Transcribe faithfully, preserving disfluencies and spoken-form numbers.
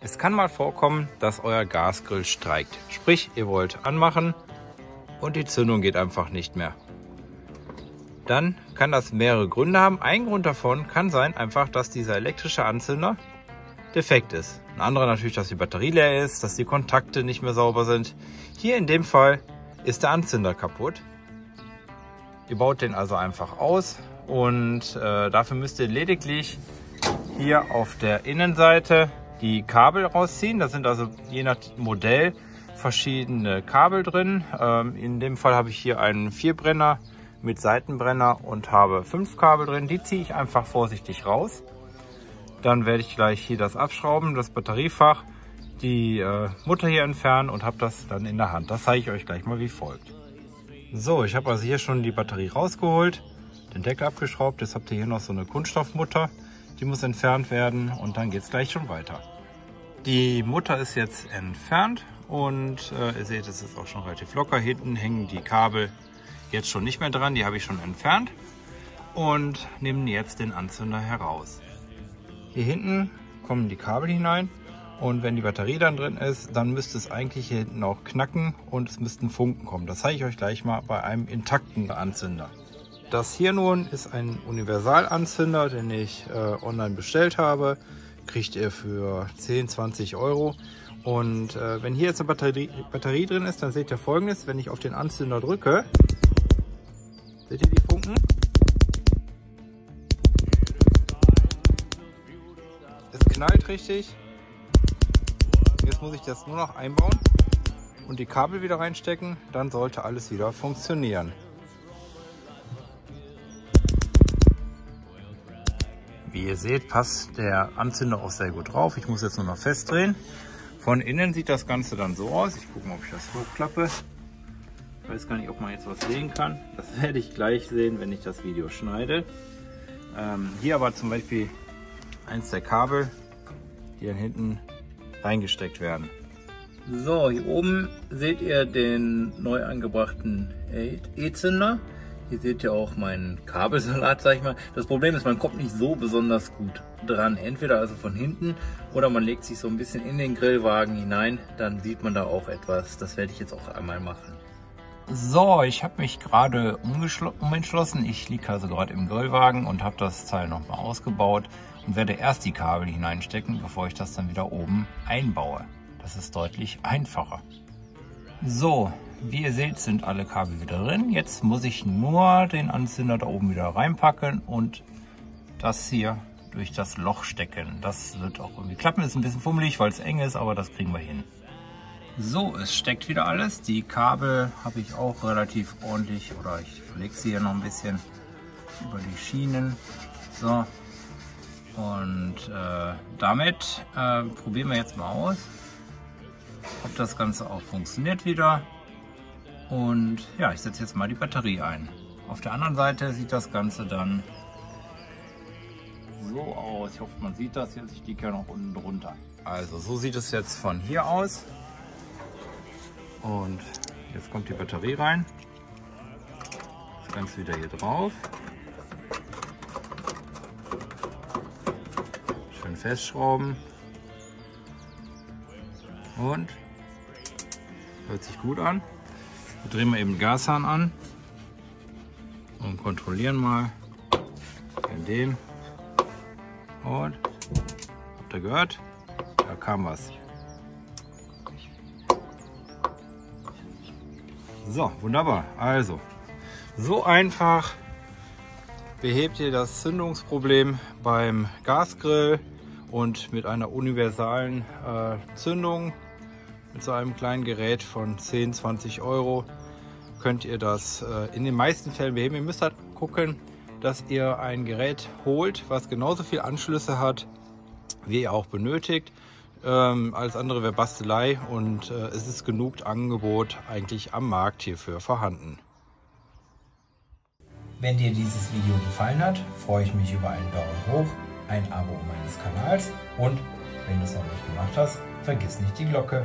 Es kann mal vorkommen, dass euer Gasgrill streikt. Sprich, ihr wollt anmachen und die Zündung geht einfach nicht mehr. Dann kann das mehrere Gründe haben. Ein Grund davon kann sein, einfach, dass dieser elektrische Anzünder defekt ist. Ein anderer natürlich, dass die Batterie leer ist, dass die Kontakte nicht mehr sauber sind. Hier in dem Fall ist der Anzünder kaputt. Ihr baut den also einfach aus und äh, dafür müsst ihr lediglich hier auf der Innenseite die Kabel rausziehen. Da sind also je nach Modell verschiedene Kabel drin. Ähm, in dem Fall habe ich hier einen Vierbrenner mit Seitenbrenner und habe fünf Kabel drin. Die ziehe ich einfach vorsichtig raus. Dann werde ich gleich hier das abschrauben, das Batteriefach, die äh, Mutter hier entfernen und habe das dann in der Hand. Das zeige ich euch gleich mal wie folgt. So, ich habe also hier schon die Batterie rausgeholt, den Deckel abgeschraubt. Jetzt habt ihr hier noch so eine Kunststoffmutter, die muss entfernt werden und dann geht es gleich schon weiter. Die Mutter ist jetzt entfernt und äh, ihr seht, es ist auch schon relativ locker. Hinten hängen die Kabel jetzt schon nicht mehr dran, die habe ich schon entfernt und nehme jetzt den Anzünder heraus. Hier hinten kommen die Kabel hinein und wenn die Batterie dann drin ist, dann müsste es eigentlich hier hinten auch knacken und es müssten Funken kommen. Das zeige ich euch gleich mal bei einem intakten Anzünder. Das hier nun ist ein Universalanzünder, den ich äh, online bestellt habe. Kriegt ihr für zehn, zwanzig Euro. Und äh, wenn hier jetzt eine Batterie, Batterie drin ist, dann seht ihr Folgendes. Wenn ich auf den Anzünder drücke, seht ihr die Funken? Es knallt richtig. Jetzt muss ich das nur noch einbauen und die Kabel wieder reinstecken. Dann sollte alles wieder funktionieren. Wie ihr seht, passt der Anzünder auch sehr gut drauf. Ich muss jetzt nur noch festdrehen. Von innen sieht das Ganze dann so aus. Ich gucke mal, ob ich das hochklappe. Ich weiß gar nicht, ob man jetzt was sehen kann. Das werde ich gleich sehen, wenn ich das Video schneide. Ähm, hier aber zum Beispiel eins der Kabel, die dann hinten reingesteckt werden. So, hier oben seht ihr den neu angebrachten E-Zünder. Hier seht ihr auch meinen Kabelsalat, sag ich mal. Das Problem ist, man kommt nicht so besonders gut dran. Entweder also von hinten oder man legt sich so ein bisschen in den Grillwagen hinein. Dann sieht man da auch etwas. Das werde ich jetzt auch einmal machen. So, ich habe mich gerade umentschlossen. Ich liege also gerade im Grillwagen und habe das Teil nochmal ausgebaut und werde erst die Kabel hineinstecken, bevor ich das dann wieder oben einbaue. Das ist deutlich einfacher. So, wie ihr seht, sind alle Kabel wieder drin. Jetzt muss ich nur den Anzünder da oben wieder reinpacken und das hier durch das Loch stecken. Das wird auch irgendwie klappen. Ist ein bisschen fummelig, weil es eng ist, aber das kriegen wir hin. So, es steckt wieder alles. Die Kabel habe ich auch relativ ordentlich, oder ich verlege sie hier noch ein bisschen über die Schienen. So, und äh, damit äh, probieren wir jetzt mal aus, ob das Ganze auch funktioniert wieder. Und ja, ich setze jetzt mal die Batterie ein. Auf der anderen Seite sieht das Ganze dann so aus. Ich hoffe, man sieht das jetzt. Ich liege ja noch unten drunter. Also so sieht es jetzt von hier aus. Und jetzt kommt die Batterie rein. Das Ganze wieder hier drauf. Schön festschrauben. Und hört sich gut an. Wir drehen mal eben den Gashahn an und kontrollieren mal in dem. Und habt ihr gehört? Da kam was. So, wunderbar. Also, so einfach behebt ihr das Zündungsproblem beim Gasgrill und mit einer universalen äh, Zündung, mit so einem kleinen Gerät von zehn, zwanzig Euro, könnt ihr das äh, in den meisten Fällen beheben. Ihr müsst halt gucken, dass ihr ein Gerät holt, was genauso viele Anschlüsse hat, wie ihr auch benötigt. Ähm, alles andere wäre Bastelei und äh, es ist genug Angebot eigentlich am Markt hierfür vorhanden. Wenn dir dieses Video gefallen hat, freue ich mich über einen Daumen hoch, ein Abo meines Kanals und wenn du es noch nicht gemacht hast, vergiss nicht die Glocke.